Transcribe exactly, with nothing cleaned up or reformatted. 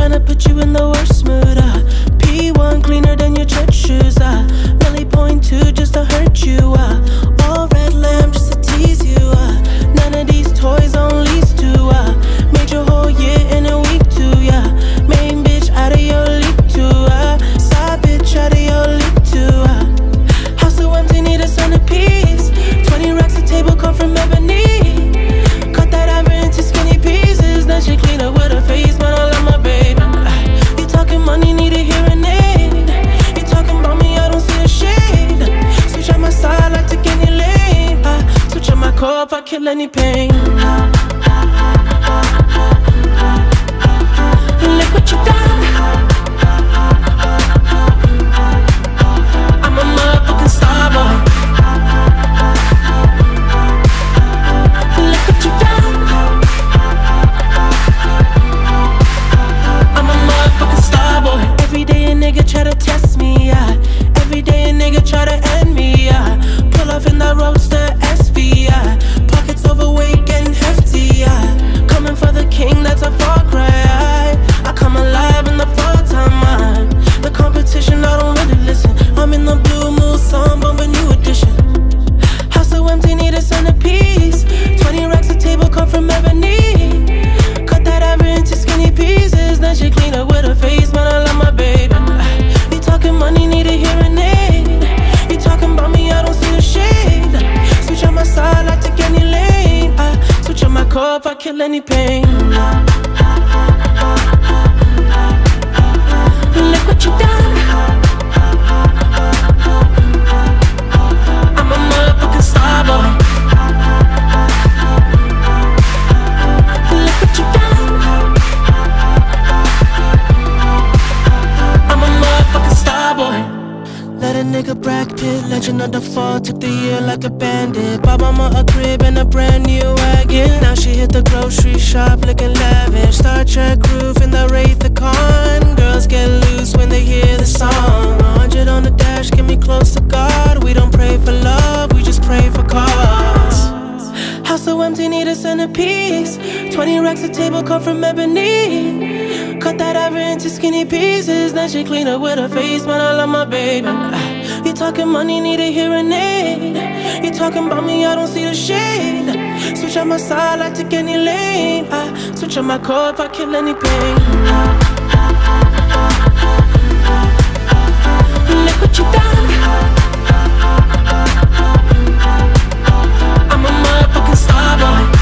tryna put you in the worst mood. uh. P one cleaner than your church shoes. uh. Really point two just to hurt you. uh. All red lamb just to tease you. uh. None of these toys on lease to. uh. Made your whole year in a week too. Yeah, main bitch out of your league too. uh. Side bitch out of your league too. uh. House so empty, need a centerpiece. Twenty racks a table come from ebony. Cut that ivory into skinny pieces. Now she clean up with her face, but I love my baby. You talking money, need a hearing aid. You talking about me, I don't see a shade. Switch out my side, I take any lane. I switch out my core if I kill any pain. Look what you done. I'm a motherfucking starboy. Look what you done. I'm a motherfucking starboy. Every day a nigga try to test me. Yeah. Every day a nigga try to end me. Yeah. Pull off in that roadster S V. Yeah. Pockets overweight, getting hefty. Yeah. Coming for the king, that's a far cry. Yeah. I come alive in the full-time mind. The competition, I don't really listen. I'm in the blue moon, sun bumping new edition. House so empty, need a centerpiece. Twenty racks a table come from ebony. Cut that ivory into skinny pieces. Then she clean up with her face, man, I love my baby. You talking money, need a hearing aid. You talking about me, I don't see the shade. Switch on my side, I take any lane. I switch on my core if I kill any pain. Look what you done. I'm a motherfucking starboy. Look what you done. I'm a motherfucking starboy. Let a nigga bracket, legend of the fall, took the year like a bandit. Bought mama a crib and a brand new wagon. Now she hit the grocery shop looking lavish. Star Trek roof in the Wraith of Khan. Girls get loose when they hear the song. a hundred on the dash, get me close to God. We don't pray for love, we just pray for cause. House so empty, need a centerpiece. Twenty racks a table come from ebony. Cut that ivory into skinny pieces. Then she clean up with her face, man, I love my baby. You talking money, need a hearing aid. You talking about me, I don't see the shade. Switch out my side, I take any lane. I switch out my core if I kill any pain. Look what you done. I'm a motherfucking starboy.